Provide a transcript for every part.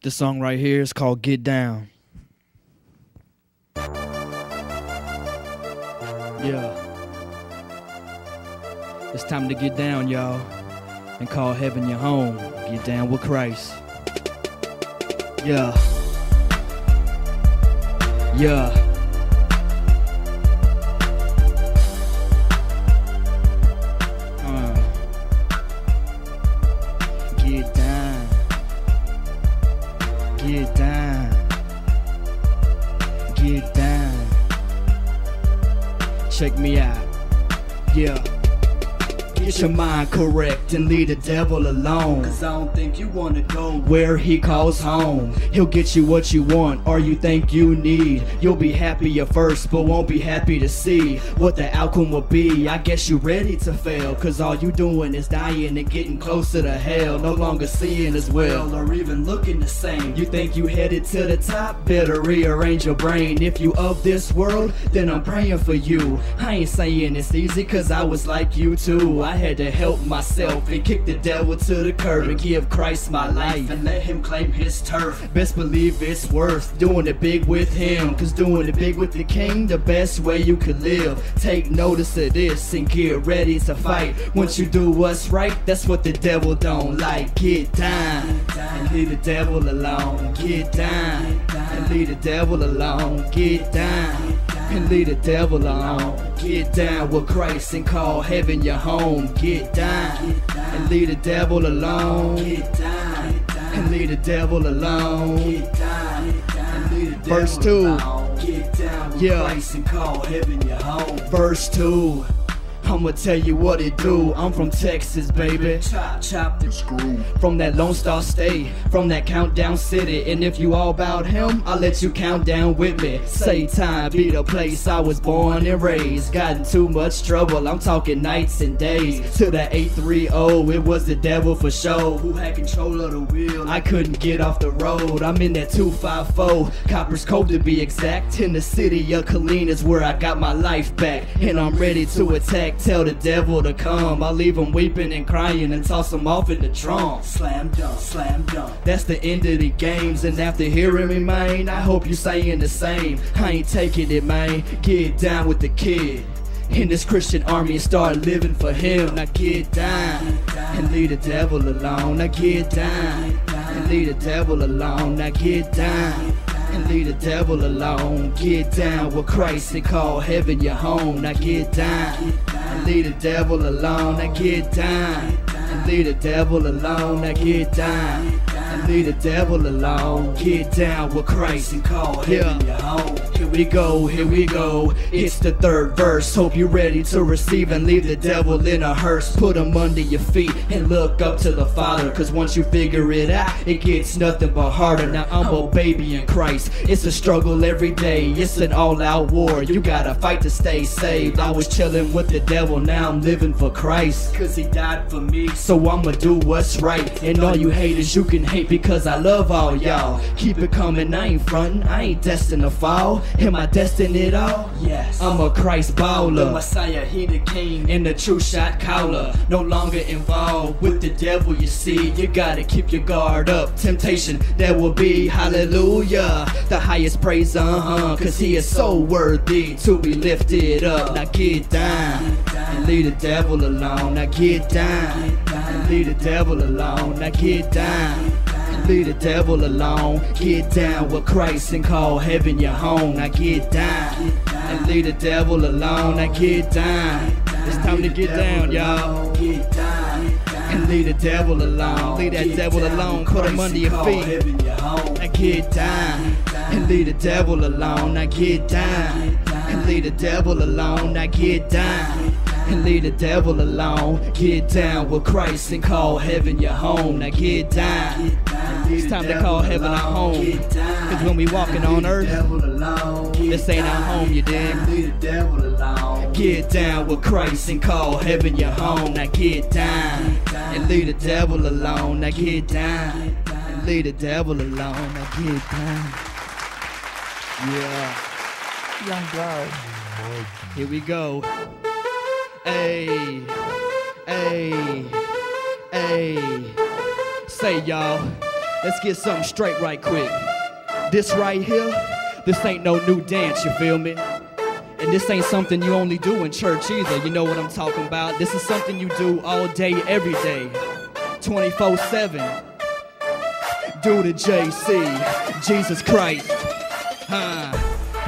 This song right here is called Get Down. Yeah. It's time to get down, y'all, and call heaven your home. Get down with Christ. Yeah. Yeah. Get down. Get down. Get down. Check me out. Yeah. Get your mind correct and leave the devil alone, cause I don't think you wanna go where he calls home. He'll get you what you want or you think you need. You'll be happy at first but won't be happy to see what the outcome will be. I guess you're ready to fail, cause all you doing is dying and getting closer to hell. No longer seeing as well or even looking the same. You think you headed to the top, better rearrange your brain. If you of this world, then I'm praying for you. I ain't saying it's easy, cause I was like you too. I had to help myself and kick the devil to the curb and give Christ my life and let him claim his turf. Best believe it's worth doing it big with him, cause doing it big with the king, the best way you could live. Take notice of this and get ready to fight. Once you do what's right, that's what the devil don't like. Get down and leave the devil alone. Get down and leave the devil alone. Get down and leave the devil alone. Get down with Christ and call heaven your home. Get down and leave the devil alone. Get down and leave the devil alone. Get down and leave the devil alone. Verse 2. Get down with Christ and call heaven your home. Verse 2. I'ma tell you what it do. I'm from Texas, baby. Chop, chop the screw. From that Lone Star State, from that countdown city. And if you all about him, I'll let you count down with me. Satan be the place I was born and raised. Got in too much trouble, I'm talking nights and days. To the 830, it was the devil for show. Who had control of the wheel? I couldn't get off the road. I'm in that 254, Copper's Cove to be exact. In the city of Killeen is where I got my life back. And I'm ready to attack. Tell the devil to come, I'll leave him weeping and crying and toss him off in the trunk. Slam dunk, slam dunk. That's the end of the games. And after hearing me, man, I hope you saying the same. I ain't taking it, man. Get down with the kid in this Christian army and start living for him. Now get down and leave the devil alone. Now get down and leave the devil alone. Now get down and leave the devil alone. Get down with Christ and call heaven your home. Now get down and leave the devil alone. Now get down and leave the devil alone. Now get down and leave the devil alone. Get down with Christ and call heaven your home. Here we go, it's the third verse. Hope you're ready to receive and leave the devil in a hearse. Put him under your feet and look up to the Father, cause once you figure it out, it gets nothing but harder. Now I'm a baby in Christ, it's a struggle every day. It's an all-out war, you gotta fight to stay saved. I was chilling with the devil, now I'm living for Christ, cause he died for me, so I'ma do what's right. And all you haters, you can hate, because I love all y'all. Keep it coming, I ain't frontin', I ain't destined to fall. Am I destined it all? Yes. I'm a Christ baller. The Messiah, he the king, and the true shot caller. No longer involved with the devil, you see. You gotta keep your guard up. Temptation, that will be hallelujah. The highest praise, cause he is so worthy to be lifted up. Now get down and leave the devil alone. Now get down and leave the devil alone. Now get down. Leave the devil alone. Get down with Christ and call heaven your home. Now get down and leave the devil alone. Now get down. It's time to get down, y'all. Get down and leave the devil alone. Leave that devil alone. Put him under your feet. Now get down and leave the devil alone. Now get down and leave the devil alone. Now get down and leave the devil alone. Get down with Christ and call heaven your home. Now get down. It's time to call heaven our home, cause when we walking on earth, this ain't our home, you dig? Get down with Christ and call heaven your home. Now get down and leave the devil alone. Now get down and leave the devil alone. Now get down. Yeah. Young girl. Here we go. Hey, hey, hey. Say y'all. Let's get something straight right quick. This right here, this ain't no new dance, you feel me? And this ain't something you only do in church either, you know what I'm talking about? This is something you do all day, every day, 24/7. Do to JC, Jesus Christ,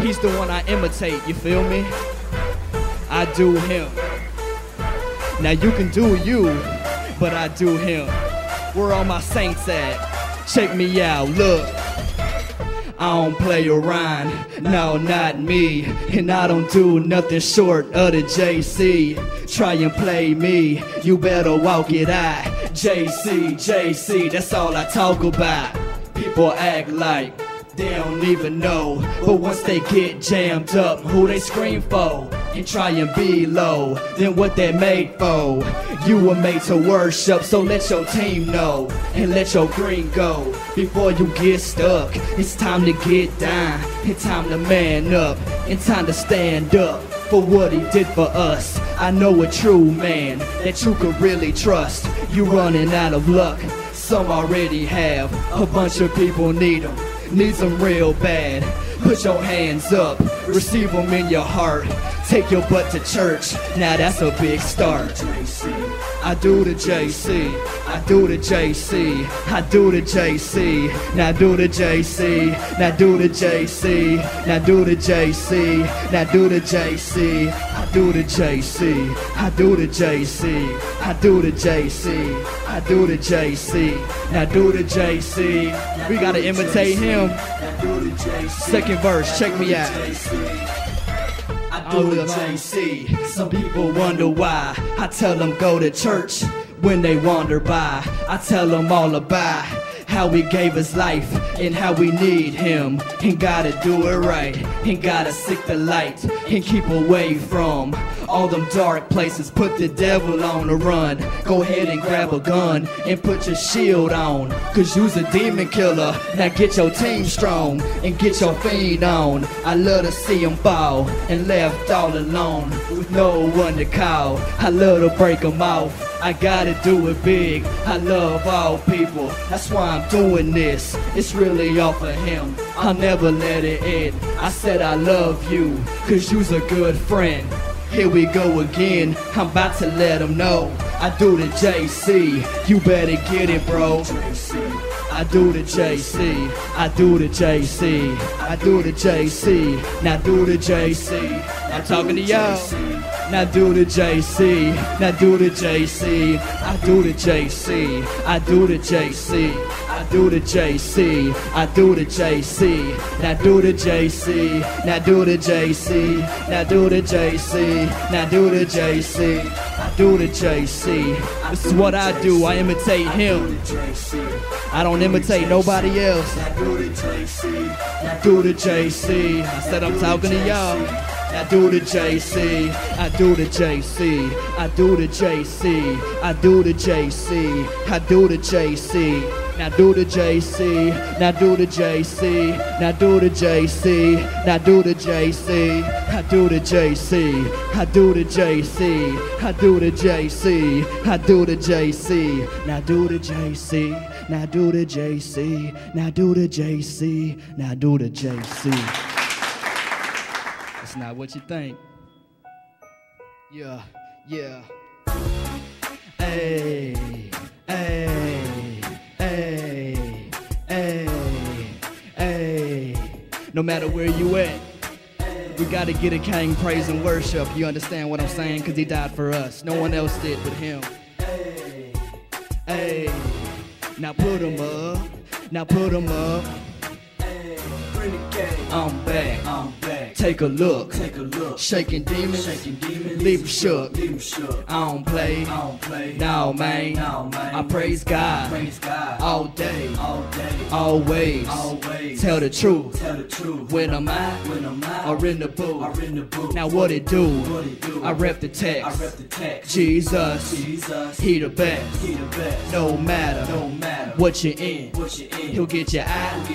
he's the one I imitate, you feel me? I do him. Now you can do you, but I do him. Where all my saints at? Check me out, look. I don't play around, no, not me. And I don't do nothing short of the JC. Try and play me, you better walk it out. JC, JC, that's all I talk about. People act like they don't even know, but once they get jammed up, who they scream for? And try and be low, then what they made for? You were made to worship, so let your team know, and let your green go. Before you get stuck, it's time to get down, and time to man up, and time to stand up for what he did for us. I know a true man that you could really trust. You running out of luck, some already have. A bunch of people need them. Needs them real bad. Put your hands up, receive them in your heart. Take your butt to church, now that's a big start. I do the JC, I do the JC, I do the JC. Now do the JC, now do the JC, now do the JC, now do the JC. I do the JC, I do the JC, I do the JC, I do the JC. Now do the JC, we gotta imitate him. Second verse, check me out. I do the JC. Some people wonder why. I tell them go to church when they wander by. I tell them all about how he gave his life and how we need him. And gotta do it right. And gotta seek the light and keep away from all them dark places. Put the devil on the run. Go ahead and grab a gun and put your shield on, cause you's a demon killer. Now get your team strong and get your fiend on. I love to see him fall and left all alone with no one to call. I love to break him off. I gotta do it big. I love all people, that's why I'm doing this. It's really all for him, I'll never let it end. I said I love you, cause you's a good friend. Here we go again, I'm about to let him know. I do the JC, you better get it, bro. I do the JC, I do the JC, I do the JC, now do the JC. I'm talking to y'all. Now do the JC, now do the JC, I do the JC, I do the JC, I do the JC, I do the JC, now do the JC, now do the JC, now do the JC, now do the JC, I do the JC. This is what I do, I imitate him. I don't imitate nobody else. Now do the JC, now do the JC. I said I'm talking to y'all. I do the JC, I do the JC, I do the JC, I do the JC, I do the JC. Now do the JC, now do the JC, now do the JC, now do the JC, I do the JC, I do the JC, I do the JC, I do the JC, now do the JC, now do the JC, now do the JC, now do the JC. It's not what you think. Yeah, yeah. Hey, hey, hey, hey, hey. No matter where you at, we gotta get a king, praise and worship. You understand what I'm saying? Cause he died for us. No one else did but him. Hey, hey. Now put him up. Now put him up. I'm back. I'm back. Take a look, take a look. Shaking demons, leave 'em shook. I don't play, no man. I praise God, all day, always. Tell the truth, when I'm out, or in the booth. Now what it do? I rep the text, Jesus, he the best. No matter, what you're in, he'll get you out,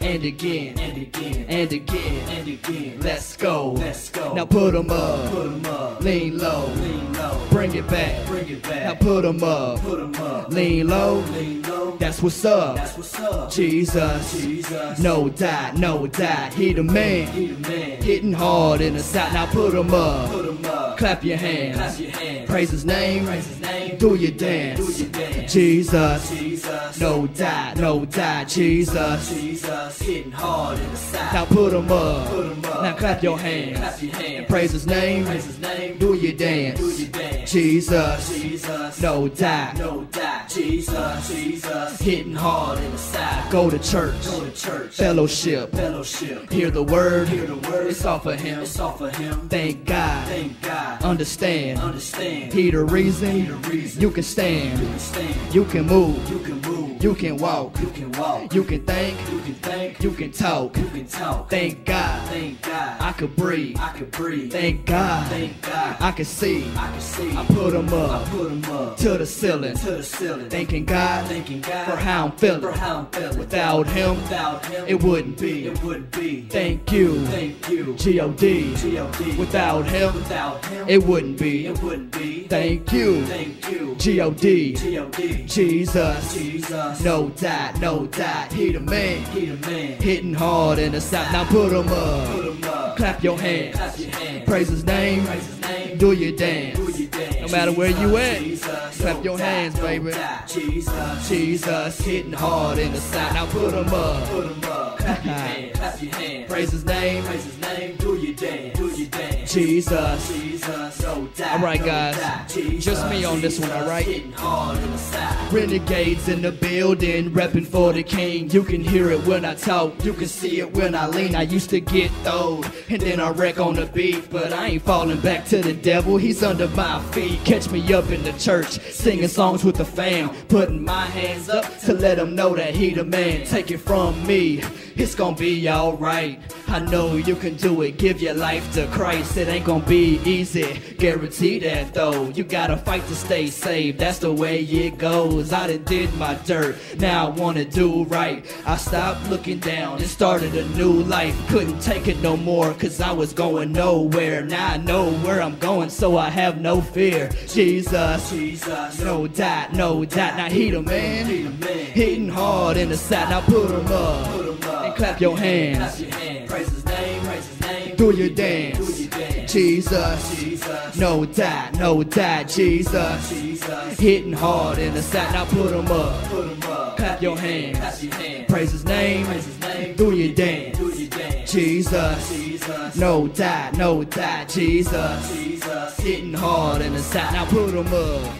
and again, and again. in. Let's go, let's go. Now put 'em up, put 'em up. Lean low, lean low. Bring it back, bring it back. Now put 'em up, put 'em up. Lean low, lean low. That's what's up, that's what's up. Jesus, Jesus. No doubt, no doubt. He the man, he the man. Hitting hard in the side. Now put 'em up, put 'em up. Clap your hands, clap your hands. Praise his name, praise his name. Do your dance, do your dance. Jesus, Jesus. No doubt, no doubt. Jesus, Jesus. Hitting hard in the side. Now put 'em up, put 'em up. Now clap your hands, clap your hands. And praise his name, praise his name. Do your dance, do your dance. Jesus, Jesus. No doubt, no doubt. Jesus, Jesus. Hitting hard in the side. Go to church, go to church. Fellowship, fellowship. Hear the word, hear the word. It's all for him, it's all for him. Thank God, thank God. Understand, understand. He the reason, he the reason. You can stand, you can stand. You can move, you can move. You can walk, you can walk. You can think, you can think. You can talk, you can talk. Thank God, thank God. I could breathe, I could breathe. Thank God, thank God. I could see, I could see. I put 'em up, I put 'em up. To the ceiling, to the ceiling. Thanking God, thanking God. For how I'm feeling, for how I'm feeling. Without him, without him. It wouldn't be, it wouldn't be. Thank you, thank you. G-O-D, G-O-D. Without him, without him. It wouldn't be, it wouldn't be. Thank you, thank you. G-O-D, G-O-D. Jesus, Jesus. No doubt, no doubt. He the man, he the man. Hitting hard in the side. Now put 'em up, put 'em up. Clap your hands, clap your hands. Praise his name, praise his name. Do your dance, do your dance. No matter where you at, Jesus, clap no your doubt, hands, no baby. Doubt. Jesus, Jesus. Hitting hard in the side. Now put 'em up, put 'em up. Clap your hands, clap your hands. Praise his name, praise his name. Do your dance, do your dance. Jesus, Jesus. No doubt. All right, guys. Jesus, just me on this one, all right? Hitting hard in the side. Renegades in the building. Reppin' for the king. You can hear it when I talk, you can see it when I lean. I used to get throwed, and then I wreck on the beat. But I ain't falling back to the devil, he's under my feet. Catch me up in the church, singing songs with the fam, putting my hands up to let them know that he the man. Take it from me, it's gonna be alright. I know you can do it, give your life to Christ. It ain't gonna be easy, guarantee that though. You gotta fight to stay safe, that's the way it goes. I done did my dirt, now I wanna do right. I stopped looking down and started a new life. Couldn't take it no more, cause I was going nowhere. Now I know where I'm going, so I have no fear. Jesus, Jesus. No doubt, no doubt. Now he the man, he the man. Hitting hard in the side. Now put 'em up, put 'em up. And clap your hands, clap your hands. Praise his name, praise his name. Do your dance, do your dance. Jesus, Jesus. No doubt, no doubt. Jesus, Jesus. Hitting hard in the side. Now put 'em up, put 'em up. Clap your hands, clap your hands. Praise his name, praise his name. Do your dance, do your dance. Jesus, Jesus. No doubt, no doubt. Jesus, Jesus. Hitting hard in the side. Now put 'em up,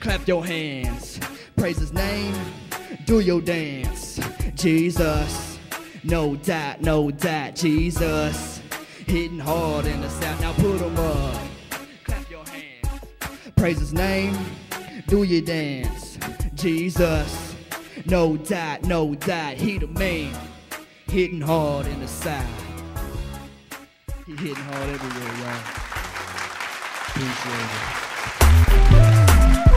clap your hands. Praise his name, do your dance. Jesus, no doubt, no doubt. Jesus, hitting hard in the side. Now put 'em up, clap your hands. Praise his name, do your dance. Jesus. No doubt, no doubt, he the man. Hitting hard in the side. He hitting hard everywhere, y'all. Appreciate it.